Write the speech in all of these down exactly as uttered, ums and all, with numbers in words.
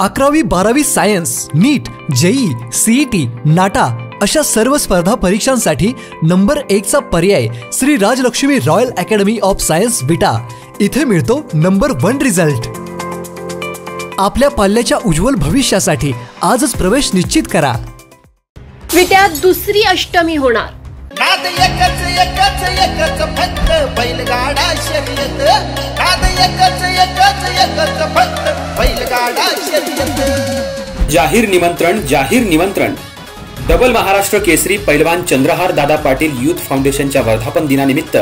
अकरावी बारावी science, NEET, JEE, CET, NATA अशा सर्व स्पर्धा परीक्षांसाठी नंबर एक चा पर्याय Shri Rajlakshmi royal academy of science Vita इथे मिळतो नंबर वन रिझल्ट। आपल्या पाल्याच्या उज्ज्वल भविष्यासाठी आजच प्रवेश निश्चित करा। विट्यात दुसरी अष्टमी होणार। नाद एकच एकच एकच फक्त बैलगाडा शर्यत, नाद एकच एकच एकच फक्त बैलगाडा शर्यत। जाहीर निमंत्रण, जाहीर निमंत्रण। डबल महाराष्ट्र केसरी पैलवान चंद्रहार दादा पाटील यूथ फाउंडेशनच्या वर्धापन दिनानिमित्त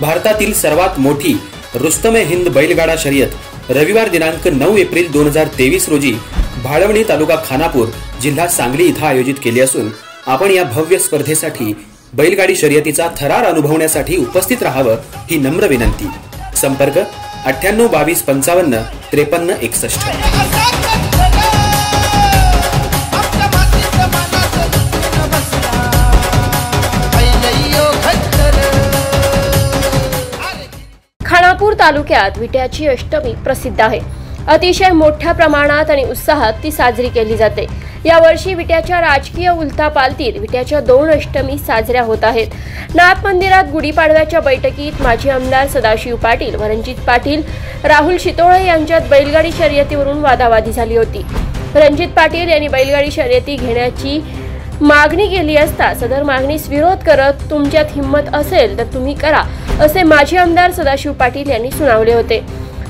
भारतातील सर्वात मोठी रुस्तमे हिंद बैलगाडा शर्यत रविवार दिनांक नऊ एप्रिल दोन हजार तेवीस रोजी भाळवणी तालुका खानापूर जिल्हा सांगली इथं आयोजित केली असून आपण या भव्य स्पर्धेसाठी बैलगाडी शर्यतीचा थरार अनुभवण्यासाठी उपस्थित राहावं ही नम्र विनंती। संपर्क अठ्ठ्याण्णव बावीस पंचावन्न त्रेपन्न एकसष्ट। खानापूर तालुक्यात विट्याची अष्टमी प्रसिद्ध आहे। अतिशय मोठ्या प्रमाणात आणि उत्साहात ती साजरी केली जाते। यावर्षी विट्याच्या राजकीय उलथापालतीत विट्याच्या दोन अष्टमी साजऱ्या होत आहेत। नाथ मंदिरात गुढीपाडव्याच्या बैठकीत माजी आमदार सदाशिव पाटील, रणजित पाटील, राहुल शितोळे यांच्यात बैलगाडी शर्यतीवरून वादावादी झाली होती। रणजित पाटील यांनी बैलगाडी शर्यती घेण्याची मागणी केली असता सदर मागणीस विरोध करत तुमच्यात हिंमत असेल तर तुम्ही करा असे माजी आमदार सदाशिव पाटील यांनी सुनावले होते।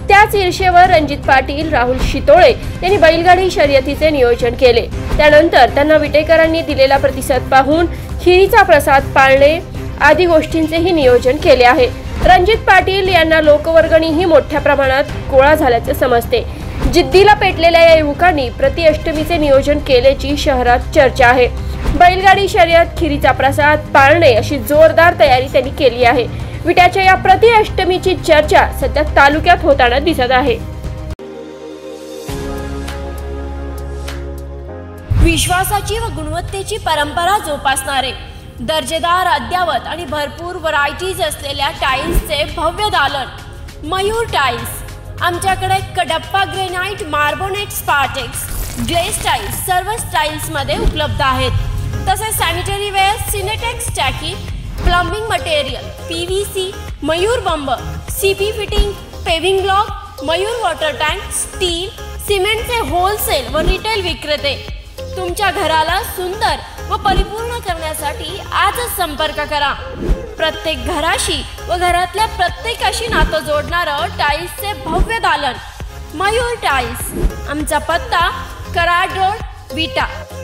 त्याच ईर्षेवर रणजित पाटील, राहुल शितोळे यांनी बैलगाडी शर्यतीचे नियोजन केले। त्यानंतर त्यांना विटेकरांनी दिलेला प्रतिसाद पाहून खिरीचा प्रसाद पाळणे आदी गोष्टींचेही नियोजन केले आहे। रणजित पाटील यांना लोकवर्गणीही मोठ्या प्रमाणात गोळा झाल्याचे समजते। जिद्दीला पेटलेल्या या युवकांनी प्रतिअष्टमीचे नियोजन केल्याची शहरात चर्चा आहे। बैलगाडी शर्यत, खिरीचा प्रसाद पाळणे अशी जोरदार तयारी त्यांनी केली आहे। विट्याच्या या प्रतिअष्टमीची चर्चा सध्या तालुक्यात होताना दिसत आहे। विश्वासाची व गुणवत्तेची परंपरा जोपासणारे दर्जेदार, अद्यावत आणि भरपूर व्हरायटीज असलेल्या टाईल्सचे भव्य दालन मयूर टाईल्स। आमच्याकडे Kadappa granite, marbonite, Spartex, glaze tiles सर्व स्टाईल्स मध्ये उपलब्ध आहेत। तसेच सॅनिटरी वेअर, सिनेटेक्स टाकी, प्लंबिंग मटेरियल, पीव्हीसी, मयूर बंब, CP fitting, paving block, Mayur water tank, steel, सिमेंटचे होलसेल व रिटेल विक्रेते। तुमच्या घराला सुंदर व परिपूर्ण करण्यासाठी आजच संपर्क करा। प्रत्येक घराशी व घरातल्या प्रत्येकाशी नातं जोडणारं टाईल्सचे भव्य दालन मयूर टाईल्स। आमचा पत्ता कराड रोड विटा।